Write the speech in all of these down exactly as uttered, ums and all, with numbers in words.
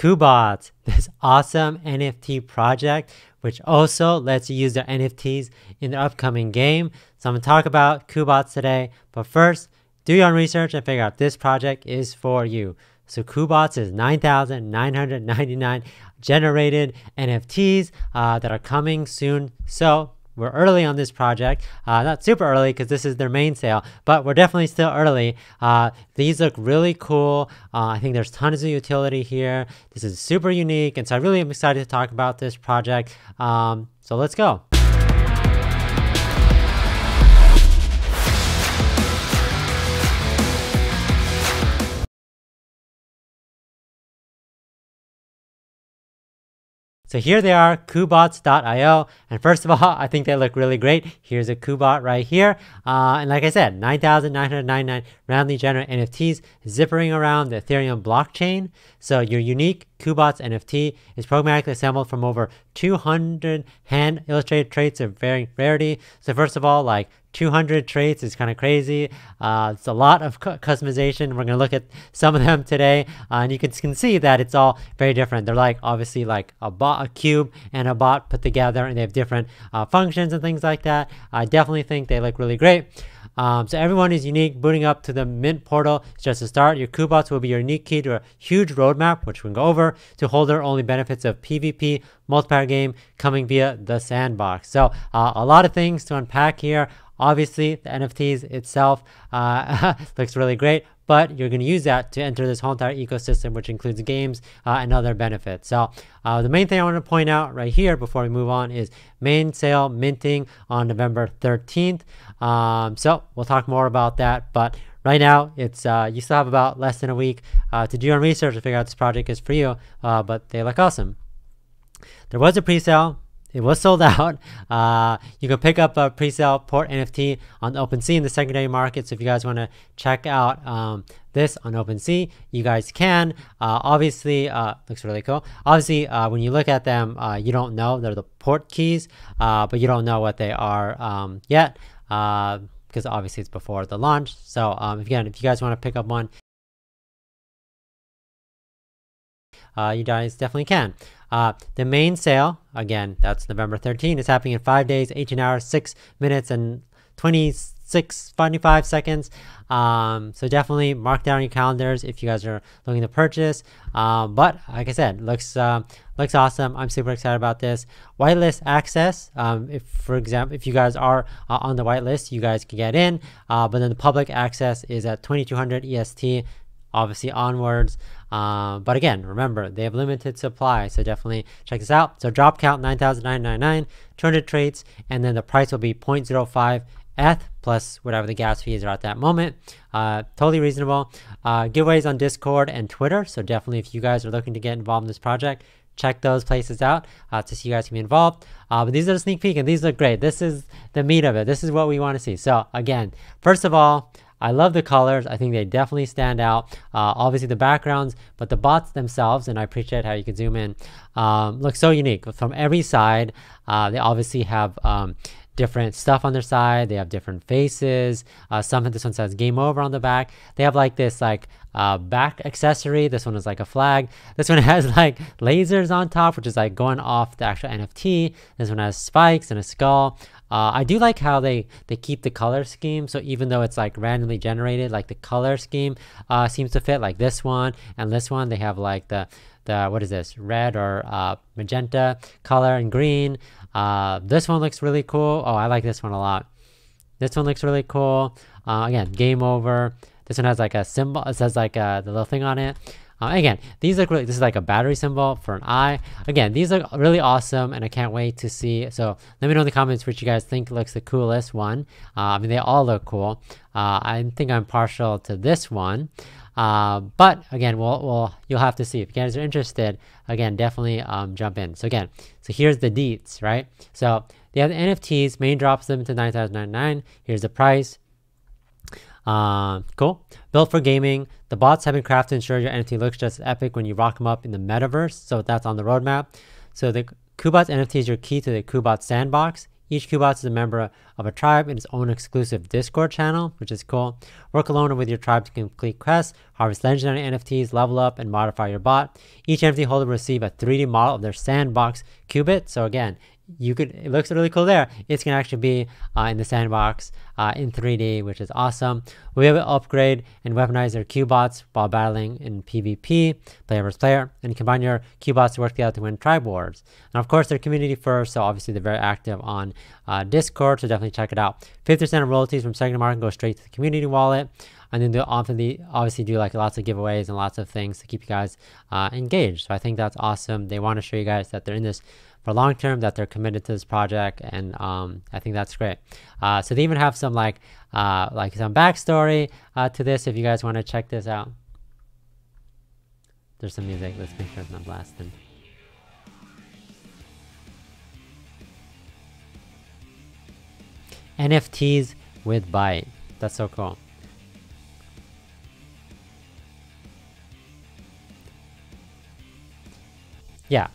CUBOTZ, this awesome N F T project, which also lets you use their N F Ts in the upcoming game. So I'm going to talk about CUBOTZ today, but first, do your own research and figure out if this project is for you. So CUBOTZ is nine thousand nine hundred ninety-nine generated N F Ts uh, that are coming soon. So we're early on this project, uh, not super early because this is their main sale, but we're definitely still early. Uh, these look really cool. Uh, I think there's tons of utility here. This is super unique, and so I really am excited to talk about this project. Um, so let's go. So here they are, cubotz dot i o, and first of all, I think they look really great. Here's a CUBOTZ right here, uh, and like I said, nine thousand nine hundred ninety-nine randomly generated N F Ts zippering around the Ethereum blockchain. So your unique CUBOTZ N F T is programmatically assembled from over two hundred hand illustrated traits of varying rarity. So first of all, like two hundred traits is kind of crazy. Uh, it's a lot of cu customization. We're going to look at some of them today, uh, and you can, can see that it's all very different. They're like obviously like a bot, a cube, and a bot put together, and they have different uh, functions and things like that. I definitely think they look really great. Um, so everyone is unique. Booting up to the Mint portal is just a start. Your CUBOTZ will be your unique key to a huge roadmap, which we can go over, to holder-only benefits of PvP multiplayer game coming via The Sandbox. So uh, a lot of things to unpack here. Obviously, the N F Ts itself uh, looks really great, but you're going to use that to enter this whole entire ecosystem, which includes games uh, and other benefits. So uh, the main thing I want to point out right here before we move on is main sale minting on November thirteenth. Um, so we'll talk more about that, but right now, it's uh, you still have about less than a week uh, to do your own research to figure out this project is for you, uh, but they look awesome. There was a pre-sale. It was sold out. Uh, you can pick up a presale port N F T on OpenSea in the secondary market. So if you guys want to check out um, this on OpenSea, you guys can. Uh, obviously, uh, looks really cool. Obviously, uh, when you look at them, uh, you don't know. They're the port keys, uh, but you don't know what they are um, yet because uh, obviously it's before the launch. So um, again, if you guys want to pick up one, Uh, you guys definitely can. Uh, the main sale, again, that's November thirteenth, is happening in five days, eighteen hours, six minutes, and twenty-six, twenty-five seconds. Um, so definitely mark down your calendars if you guys are looking to purchase. Uh, but like I said, looks uh, looks awesome. I'm super excited about this. Whitelist access. Um, if for example, if you guys are uh, on the whitelist, you guys can get in. Uh, but then the public access is at twenty-two hundred E S T. Obviously onwards, uh, but again, remember they have limited supply, so definitely check this out. So drop count nine thousand nine hundred ninety-nine, two hundred traits, and then the price will be zero point zero five E T H plus whatever the gas fees are at that moment. Uh, totally reasonable. Uh, giveaways on Discord and Twitter, so definitely if you guys are looking to get involved in this project, check those places out uh, to see you guys can be involved. Uh, but these are the sneak peek, and these look great. This is the meat of it. This is what we want to see. So again, first of all, I love the colors. I think they definitely stand out. Uh, obviously the backgrounds, but the bots themselves, and I appreciate how you can zoom in, um, look so unique. From every side, uh, they obviously have um, different stuff on their side. They have different faces. Uh, some of this one says game over on the back. They have like this like uh, back accessory. This one is like a flag. This one has like lasers on top, which is like going off the actual N F T. This one has spikes and a skull. Uh, I do like how they, they keep the color scheme, so even though it's like randomly generated, like the color scheme uh, seems to fit, like this one and this one. They have like the, the what is this, red or uh, magenta color and green. Uh, this one looks really cool. Oh, I like this one a lot. This one looks really cool. Uh, again, game over. This one has like a symbol, it says like a, the little thing on it. Uh, again, these look really, this is like a battery symbol for an eye. Again, these look really awesome, and I can't wait to see. So let me know in the comments which you guys think looks the coolest one. Uh, I mean, they all look cool. Uh, I think I'm partial to this one. Uh, but again, we'll, we'll, you'll have to see. If you guys are interested, again, definitely um, jump in. So again, so here's the deets, right? So they have the N F Ts, main drops them to nine thousand nine hundred ninety-nine. Here's the price. Uh, cool. Built for gaming. The bots have been crafted to ensure your N F T looks just as epic when you rock them up in the metaverse. So that's on the roadmap. So the CUBOTZ N F T is your key to the CUBOTZ Sandbox. Each CUBOTZ is a member of a tribe in its own exclusive Discord channel, which is cool. Work alone or with your tribe to complete quests, harvest legendary N F Ts, level up, and modify your bot. Each N F T holder will receive a three D model of their sandbox qubit. So again, you could, it looks really cool there. It's going to actually be uh, in the sandbox uh, in three D, which is awesome. We'll be able to upgrade and weaponize your CUBOTZ while battling in PvP, player versus player, and combine your CUBOTZ to work together to win tribe wars. And of course, they're community first, so obviously they're very active on uh, Discord, so definitely check it out. fifty percent of royalties from secondary market go straight to the community wallet. And then they'll obviously do like lots of giveaways and lots of things to keep you guys uh, engaged. So I think that's awesome. They want to show you guys that they're in this for long term, that they're committed to this project, and um, I think that's great. Uh, so they even have some like uh, like some backstory uh, to this if you guys want to check this out. There's some music. Let's make sure it's not blasting. N F Ts with Byte. That's so cool. Yeah.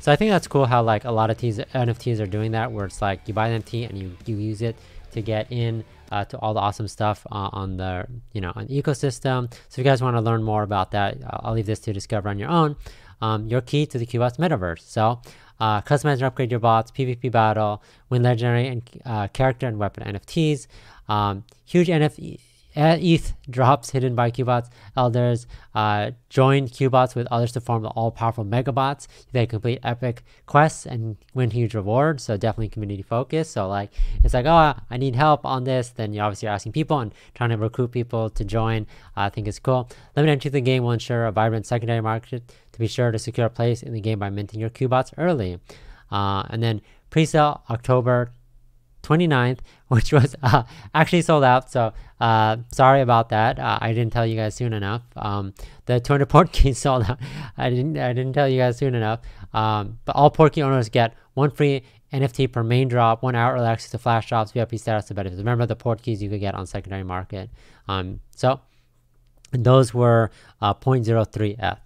So I think that's cool how like a lot of these N F Ts are doing that, where it's like you buy an N F T and you, you use it to get in uh, to all the awesome stuff uh, on the, you know, on the ecosystem. So if you guys want to learn more about that, I'll leave this to discover on your own. Um, your key to the CUBOTZ metaverse. So uh, customize and upgrade your bots, PvP battle, win legendary and uh, character and weapon N F Ts, um, huge N F T. E T H drops hidden by CUBOTZ elders. Uh, join CUBOTZ with others to form the all-powerful megabots. They complete epic quests and win huge rewards. So definitely community focused. So like it's like, oh, I need help on this. Then you obviously are asking people and trying to recruit people to join. Uh, I think it's cool. Limited entry to the game will ensure a vibrant secondary market. To be sure to secure a place in the game by minting your CUBOTZ early. Uh, and then pre-sale October twenty-ninth, which was uh, actually sold out, so uh, sorry about that. Uh, I didn't tell you guys soon enough. Um, the two hundred port keys sold out. I didn't. I didn't tell you guys soon enough. Um, but all port key owners get one free N F T per main drop, one hour early access to flash drops, V I P status, to benefits. Remember the port keys you could get on secondary market. Um, so those were uh, zero point zero three E T H.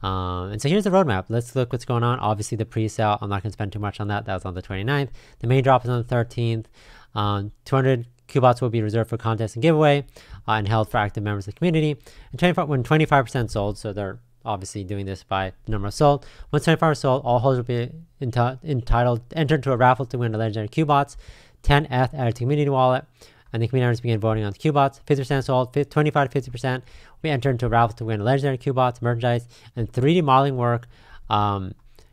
Um, and so here's the roadmap. Let's look what's going on. Obviously the pre-sale, I'm not going to spend too much on that. That was on the twenty-ninth. The main drop is on the thirteenth. Um, two hundred CUBOTZ will be reserved for contests and giveaway uh, and held for active members of the community. And twenty-five, when twenty-five percent sold, so they're obviously doing this by the number of sold. Once twenty-five percent sold, all holders will be enti entitled, enter into a raffle to win a legendary CUBOTZ, ten E T H added to community wallet. And the community members begin voting on CUBOTZ. fifty percent sold, twenty-five to fifty percent. We enter into a raffle to win legendary CUBOTZ, merchandise, and three D modeling work um,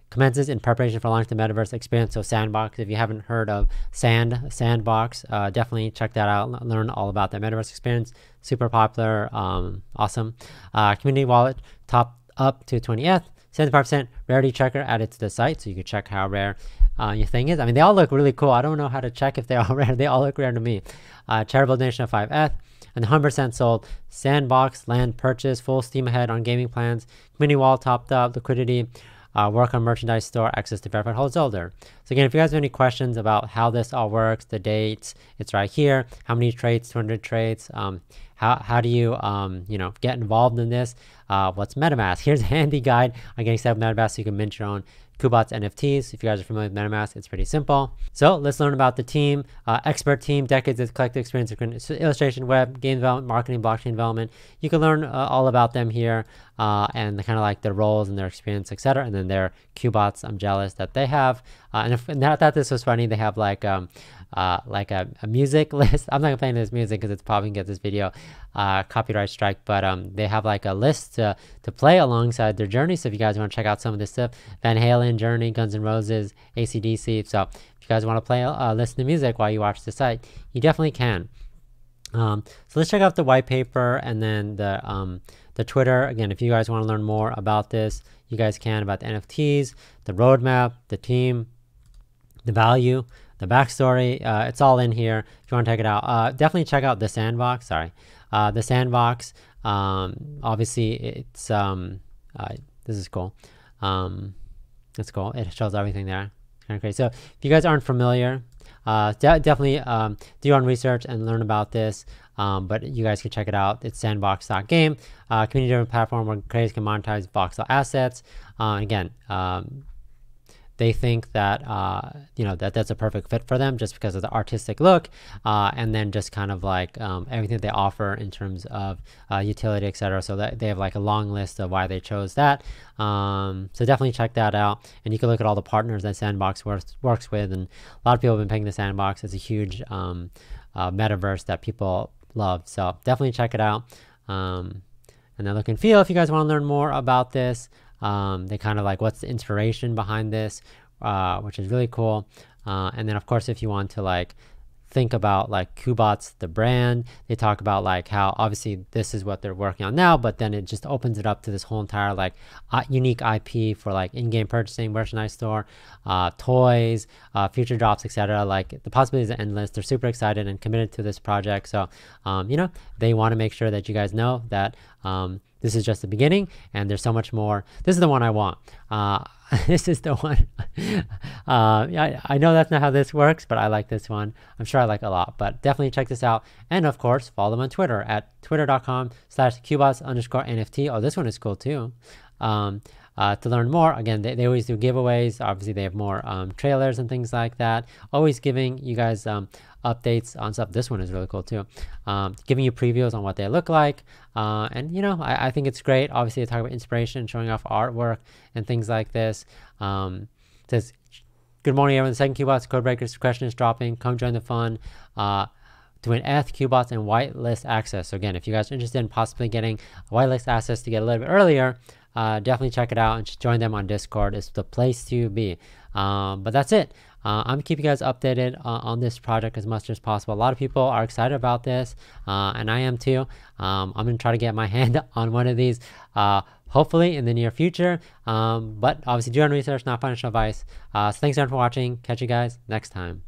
commences in preparation for launch the metaverse experience. So Sandbox, if you haven't heard of Sand, Sandbox, uh, definitely check that out. Learn all about that metaverse experience. Super popular, um, awesome. Uh, community wallet topped up to twenty E T H. seventy-five percent rarity checker added to the site, so you can check how rare uh, your thing is. I mean, they all look really cool. I don't know how to check if they're all rare. They all look rare to me. Uh, charitable donation of five E T H. And one hundred percent sold. Sandbox, land purchase, full steam ahead on gaming plans. Community wall topped up, liquidity, uh, work on merchandise store, access to verified holder. So again, if you guys have any questions about how this all works, the dates, it's right here. How many trades, two hundred trades. Um, How, how do you, um, you know, get involved in this? Uh, what's MetaMask? Here's a handy guide on getting set up MetaMask so you can mint your own CUBOTZ N F Ts. If you guys are familiar with MetaMask, it's pretty simple. So let's learn about the team. Uh, expert team, decades of collective experience in illustration, web, game development, marketing, blockchain development. You can learn uh, all about them here uh, and the, kind of like their roles and their experience, et cetera. And then their CUBOTZ, I'm jealous that they have. Uh, and, if, and I thought this was funny. They have like, um, Uh, like a, a music list. I'm not gonna play this music because it's probably gonna get this video uh, copyright strike, but um, they have like a list to, to play alongside their journey. So if you guys want to check out some of this stuff, Van Halen, Journey, Guns N' Roses, A C D C. So if you guys want to play, uh, listen to music while you watch the site, you definitely can. Um, so let's check out the white paper and then the um, the Twitter. Again, if you guys want to learn more about this, you guys can, about the N F Ts, the roadmap, the team, the value, the backstory. Uh, it's all in here if you want to check it out. Uh, definitely check out The Sandbox, sorry. Uh, the Sandbox, um, obviously it's, um, uh, this is cool. Um, it's cool, it shows everything there. Kind of crazy. So if you guys aren't familiar, uh, de definitely um, do your own research and learn about this, um, but you guys can check it out. It's sandbox dot game, uh, community-driven platform where creators can monetize Voxel assets. Uh, again, um, they think that uh, you know, that that's a perfect fit for them just because of the artistic look, uh, and then just kind of like um, everything they offer in terms of uh, utility, et cetera. So that they have like a long list of why they chose that. Um, so definitely check that out, and you can look at all the partners that Sandbox works works with. And a lot of people have been paying the Sandbox. It's a huge um, uh, metaverse that people love. So definitely check it out. Um, and then look and feel if you guys want to learn more about this. Um, they kind of like what's the inspiration behind this, uh, which is really cool. Uh, and then of course, if you want to like think about like CUBOTZ, the brand, they talk about like how obviously this is what they're working on now, but then it just opens it up to this whole entire like uh, unique I P for like in-game purchasing, merchandise store, uh, toys, uh, future drops, et cetera. Like the possibilities are endless. They're super excited and committed to this project. So, um, you know, they want to make sure that you guys know that, um, this is just the beginning, and there's so much more. This is the one I want. Uh, this is the one. uh, yeah, I know that's not how this works, but I like this one. I'm sure I like a lot, but definitely check this out. And of course, follow them on Twitter at twitter.com slash cubotz underscore NFT. Oh, this one is cool too. Um, uh, to learn more, again, they, they always do giveaways. Obviously, they have more um, trailers and things like that. Always giving you guys um, updates on stuff. This one is really cool too. Um, giving you previews on what they look like. Uh, and you know, I, I think it's great. Obviously, they talk about inspiration, showing off artwork and things like this. Um, it says, good morning, everyone. The second CUBOTZ Codebreakers question is dropping. Come join the fun. Uh, to win E T H, CUBOTZ, and whitelist access. So again, if you guys are interested in possibly getting whitelist access to get a little bit earlier, uh, definitely check it out and join them on Discord. It's the place to be. Um, but that's it. Uh, I'm keeping you guys updated uh, on this project as much as possible. A lot of people are excited about this, uh, and I am too. Um, I'm going to try to get my hand on one of these, uh, hopefully in the near future. Um, but obviously do your own research, not financial advice. Uh, so thanks everyone for watching. Catch you guys next time.